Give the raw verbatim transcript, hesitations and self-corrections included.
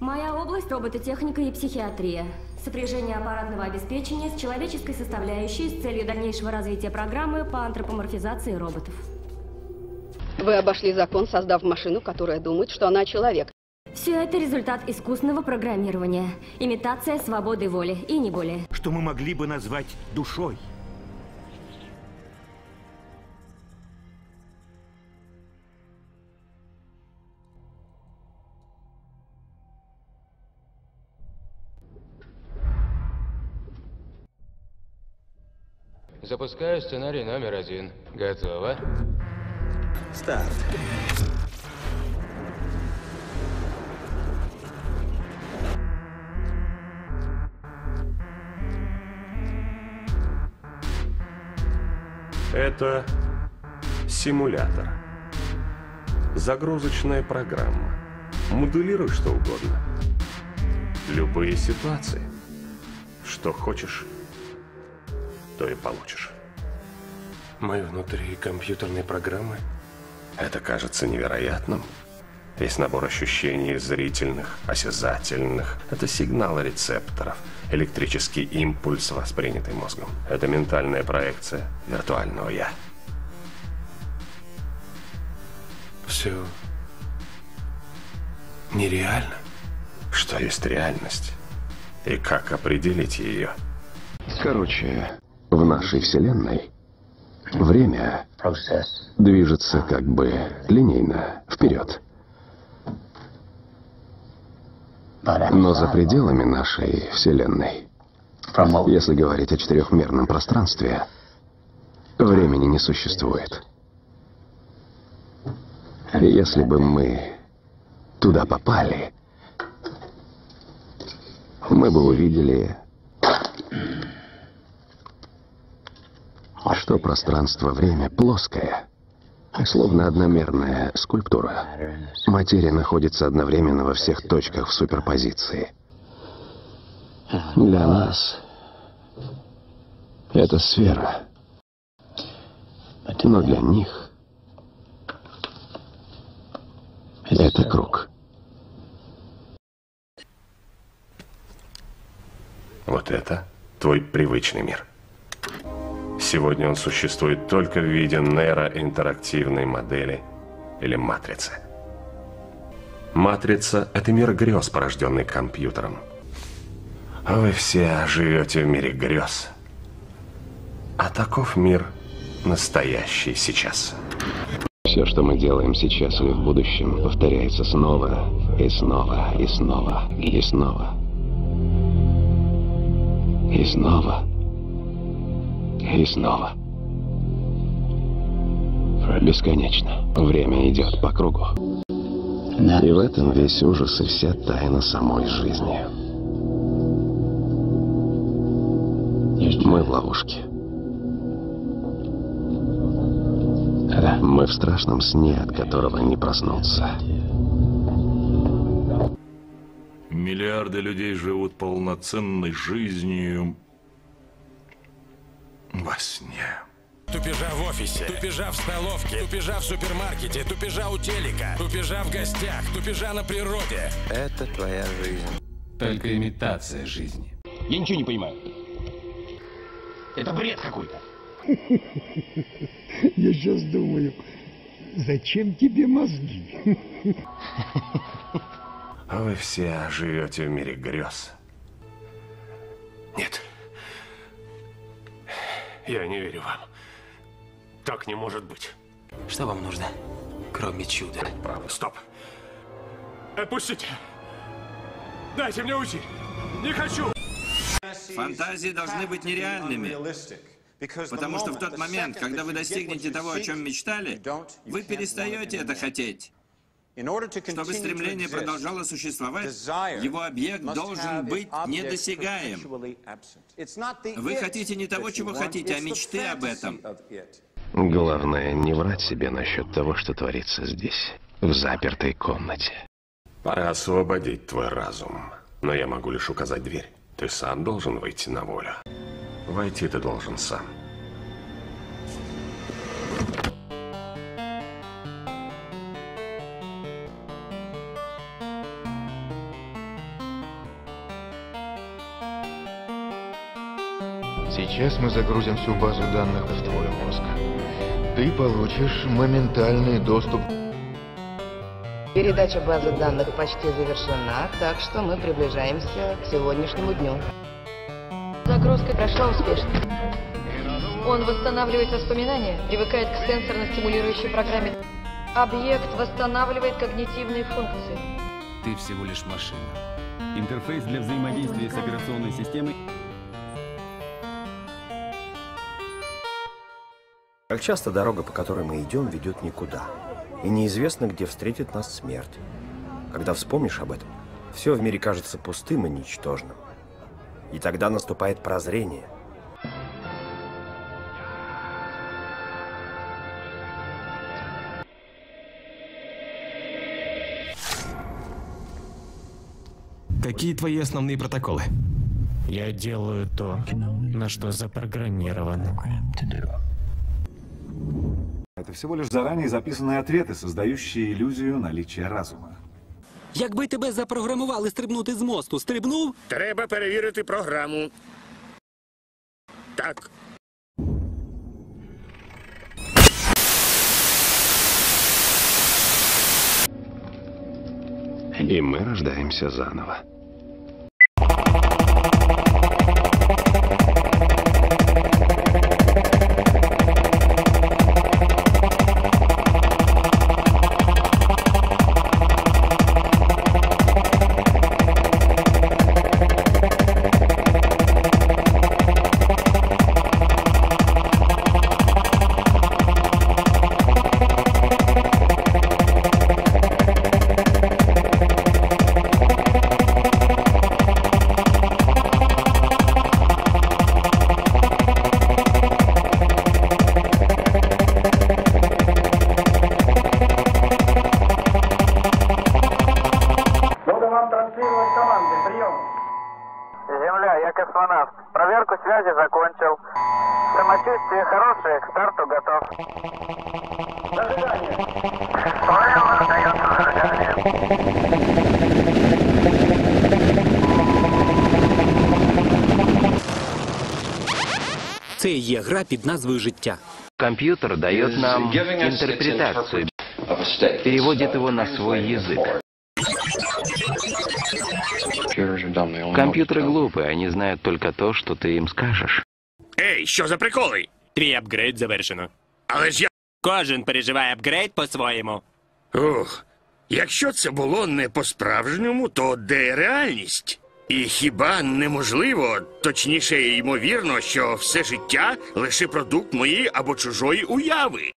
Моя область – робототехника и психиатрия. Сопряжение аппаратного обеспечения с человеческой составляющей с целью дальнейшего развития программы по антропоморфизации роботов. Вы обошли закон, создав машину, которая думает, что она человек. Все это результат искусного программирования. Имитация свободы воли и не более. Что мы могли бы назвать душой. Запускаю сценарий номер один. Готово. Старт. Это симулятор. Загрузочная программа. Модулируй что угодно. Любые ситуации. Что хочешь, то и получишь. Мы внутри компьютерной программы. Это кажется невероятным. Весь набор ощущений зрительных, осязательных. Это сигналы рецепторов, электрический импульс, воспринятый мозгом. Это ментальная проекция виртуального «я». Все нереально. Что есть реальность? И как определить ее? Короче, в нашей вселенной время движется как бы линейно вперед. Но за пределами нашей вселенной, если говорить о четырехмерном пространстве, времени не существует. Если бы мы туда попали, мы бы увидели, что пространство-время плоское, словно одномерная скульптура. Материя находится одновременно во всех точках в суперпозиции. Для нас это сфера, но для них это круг. Вот это твой привычный мир. Сегодня он существует только в виде нейроинтерактивной модели или матрицы. Матрица – это мир грез, порожденный компьютером. Вы все живете в мире грез. А таков мир настоящий сейчас. Все, что мы делаем сейчас или в будущем, повторяется снова и снова и снова и снова. И снова. И снова. Бесконечно. Время идет по кругу. И в этом весь ужас и вся тайна самой жизни. Мы в ловушке. Мы в страшном сне, от которого не проснуться. Миллиарды людей живут полноценной жизнью во сне. Тупежа в офисе, тупежа в столовке, тупежа в супермаркете, тупежа у телека, тупежа в гостях, тупежа на природе. Это твоя жизнь. Только имитация жизни. Я ничего не понимаю. Это бред какой-то. Я сейчас думаю, зачем тебе мозги? Вы все живете в мире грез. Нет. Я не верю вам. Так не может быть. Что вам нужно, кроме чуда? Право. Стоп. Отпустите. Дайте мне уйти. Не хочу. Фантазии должны быть нереальными. Потому что в тот момент, когда вы достигнете того, о чем мечтали, вы перестаете это хотеть. Чтобы стремление продолжало существовать, его объект должен быть недосягаем. Вы хотите не того, чего хотите, а мечты об этом. Главное, не врать себе насчет того, что творится здесь, в запертой комнате. Пора освободить твой разум. Но я могу лишь указать дверь. Ты сам должен выйти на волю. Войти ты должен сам. Сейчас мы загрузим всю базу данных в твой мозг. Ты получишь моментальный доступ. Передача базы данных почти завершена, так что мы приближаемся к сегодняшнему дню. Загрузка прошла успешно. Он восстанавливает воспоминания, привыкает к сенсорно-стимулирующей программе. Объект восстанавливает когнитивные функции. Ты всего лишь машина. Интерфейс для взаимодействия с операционной системой. Как часто дорога, по которой мы идем, ведет никуда. И неизвестно, где встретит нас смерть. Когда вспомнишь об этом, все в мире кажется пустым и ничтожным. И тогда наступает прозрение. Какие твои основные протоколы? Я делаю то, на что запрограммирован. Это всего лишь заранее записанные ответы, создающие иллюзию наличия разума. Якби тебе запрограмували стрибнути з мосту, стрибнув? Треба перевірити програму. Так. И мы рождаемся заново. Це є гра під назвою «Життя». Компьютер дает нам интерпретацию, переводит его на свой язык. Компьютеры глупые, они знают только то, что ты им скажешь. Эй, що за приколи? Твій апгрейд завершено. Але ж я... Кожен переживає апгрейд по-своєму. Ух, якщо це було не по-справжньому, то де реальність? І хіба неможливо, точніше, ймовірно, що все життя – лише продукт моєї або чужої уяви?